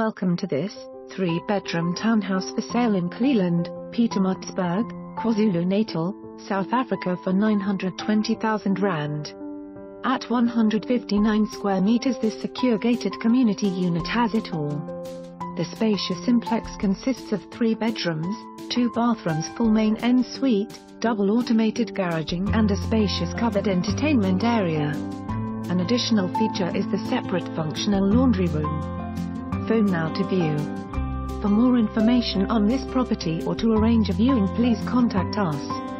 Welcome to this 3-bedroom townhouse for sale in Cleland, Pietermaritzburg, KwaZulu Natal, South Africa for R920,000. At 159 square meters, this secure gated community unit has it all. The spacious simplex consists of 3 bedrooms, 2 bathrooms, full main ensuite, double automated garaging and a spacious covered entertainment area. An additional feature is the separate functional laundry room. Phone now to view. For more information on this property or to arrange a viewing, please contact us.